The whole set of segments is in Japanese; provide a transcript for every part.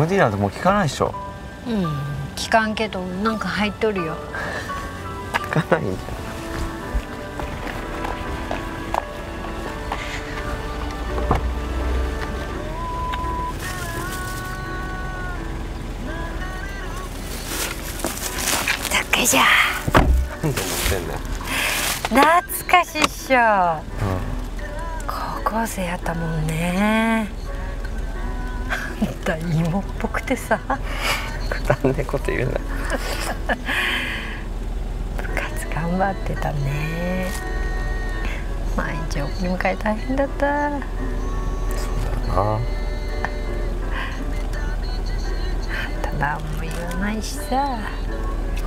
MD なんてもう聞かないでしょ。うん、聞かんけどなんか入っとるよ。聞かないんだ。竹じゃ何で乗ってんねん。懐かしいっしょ、うん、高校生やったもんね。あんた芋っぽくてさ。くだんねこと言うな。部活頑張ってたね。毎日送り迎え大変だった。そうだな。あんた何も言わないしさ。あ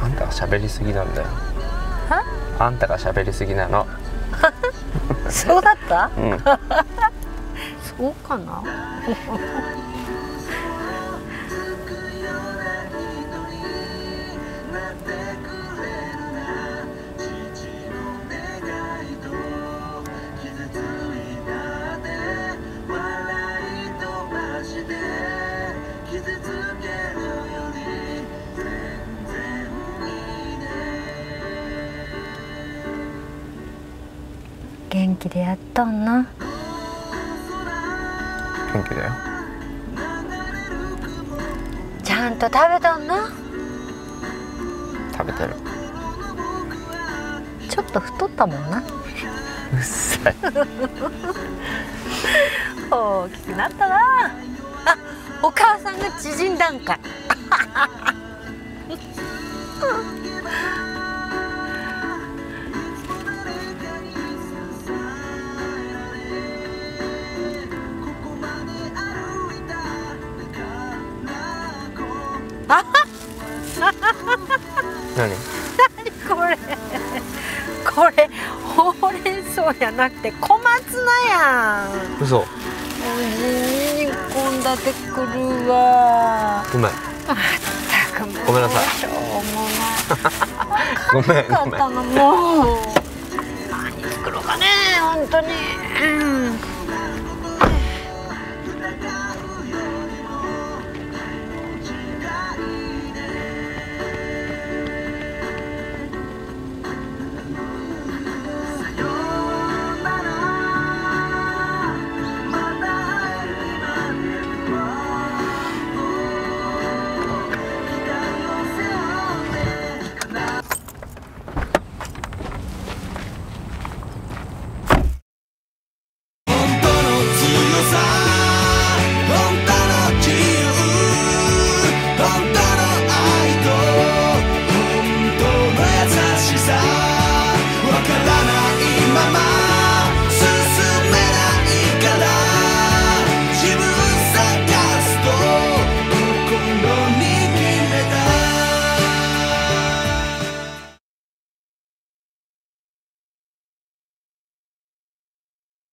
んたが喋りすぎなんだよ。は？あんたが喋りすぎなの。そうだった？うん、そうかな。元気でやっとんな。元気だよ。ちゃんと食べとんな。食べてる。ちょっと太ったもんな。うっさい。大きくなったな。あ、お母さんが縮んだんか。何？何これ？これほうれん草じゃなくて小松菜やん。嘘。おじいにこんだてくるわ。ごめん。まったくもう。ごめんなさい。しょうもない。ごめんごめん。もう何作ろうかね本当に。うん。